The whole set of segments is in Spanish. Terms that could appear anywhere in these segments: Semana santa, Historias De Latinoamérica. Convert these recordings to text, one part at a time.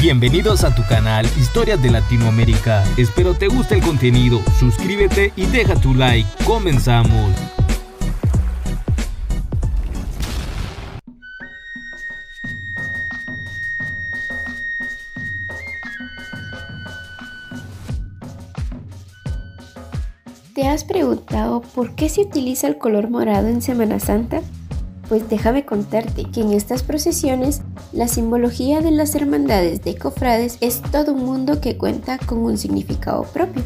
Bienvenidos a tu canal Historias de Latinoamérica. Espero te guste el contenido, suscríbete y deja tu like. Comenzamos. ¿Te has preguntado por qué se utiliza el color morado en Semana Santa? Pues déjame contarte que en estas procesiones la simbología de las hermandades de cofrades es todo un mundo que cuenta con un significado propio.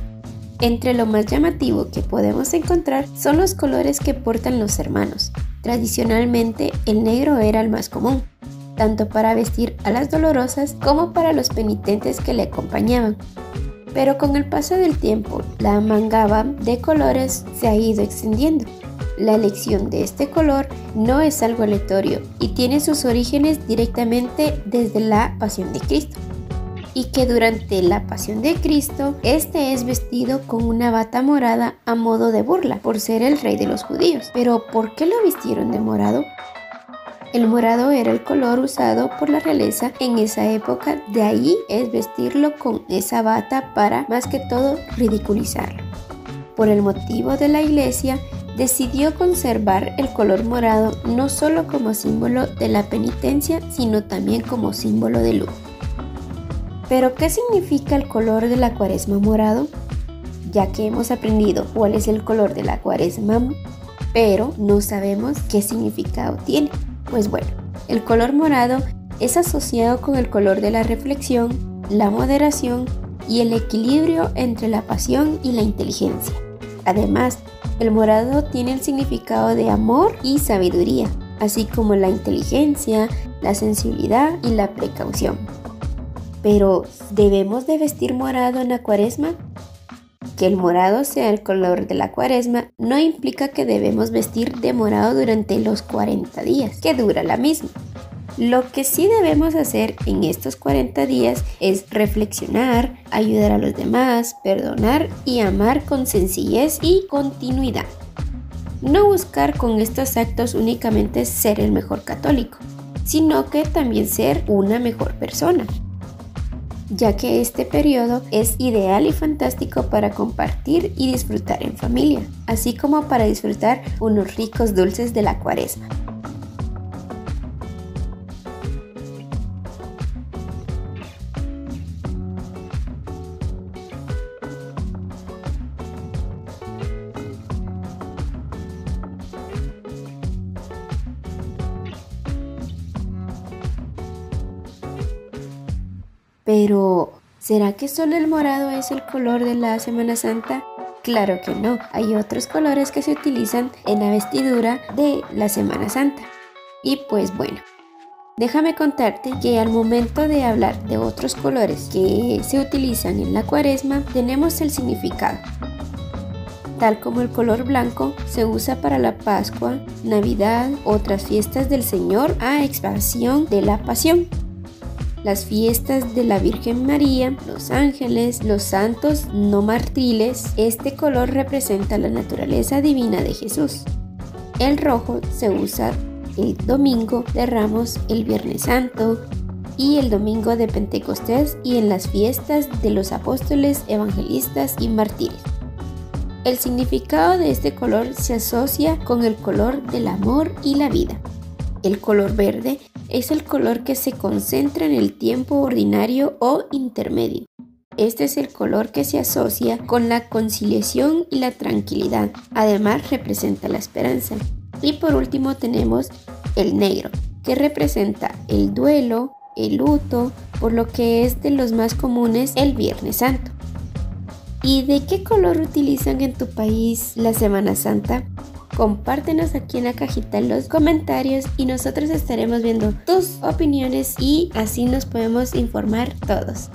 Entre lo más llamativo que podemos encontrar son los colores que portan los hermanos. Tradicionalmente el negro era el más común, tanto para vestir a las dolorosas como para los penitentes que le acompañaban. Pero con el paso del tiempo la amalgama de colores se ha ido extendiendo. La elección de este color no es algo aleatorio y tiene sus orígenes directamente desde la Pasión de Cristo, y que durante la Pasión de Cristo este es vestido con una bata morada a modo de burla por ser el rey de los judíos. Pero ¿por qué lo vistieron de morado? El morado era el color usado por la realeza en esa época, de ahí es vestirlo con esa bata para, más que todo, ridiculizarlo. Por el motivo de la Iglesia, decidió conservar el color morado no solo como símbolo de la penitencia, sino también como símbolo de luto. ¿Pero qué significa el color de la Cuaresma morado? Ya que hemos aprendido cuál es el color de la Cuaresma, pero no sabemos qué significado tiene. Pues bueno, el color morado es asociado con el color de la reflexión, la moderación y el equilibrio entre la pasión y la inteligencia. Además, el morado tiene el significado de amor y sabiduría, así como la inteligencia, la sensibilidad y la precaución. Pero, ¿debemos de vestir morado en la Cuaresma? Que el morado sea el color de la Cuaresma no implica que debemos vestir de morado durante los 40 días que dura la misma. Lo que sí debemos hacer en estos 40 días es reflexionar, ayudar a los demás, perdonar y amar con sencillez y continuidad. No buscar con estos actos únicamente ser el mejor católico, sino que también ser una mejor persona, ya que este periodo es ideal y fantástico para compartir y disfrutar en familia, así como para disfrutar unos ricos dulces de la Cuaresma. Pero, ¿será que solo el morado es el color de la Semana Santa? Claro que no, hay otros colores que se utilizan en la vestidura de la Semana Santa. Y pues bueno, déjame contarte que al momento de hablar de otros colores que se utilizan en la Cuaresma, tenemos el significado. Tal como el color blanco se usa para la Pascua, Navidad, otras fiestas del Señor a expansión de la Pasión. Las fiestas de la Virgen María, los ángeles, los santos no mártires, este color representa la naturaleza divina de Jesús. El rojo se usa el Domingo de Ramos, el Viernes Santo y el Domingo de Pentecostés y en las fiestas de los apóstoles, evangelistas y mártires. El significado de este color se asocia con el color del amor y la vida. El color verde es el color que se concentra en el tiempo ordinario o intermedio. Este es el color que se asocia con la conciliación y la tranquilidad. Además, representa la esperanza. Y por último tenemos el negro, que representa el duelo, el luto, por lo que es de los más comunes el Viernes Santo. ¿Y de qué color utilizan en tu país la Semana Santa? Compártenos aquí en la cajita en los comentarios y nosotros estaremos viendo tus opiniones y así nos podemos informar todos.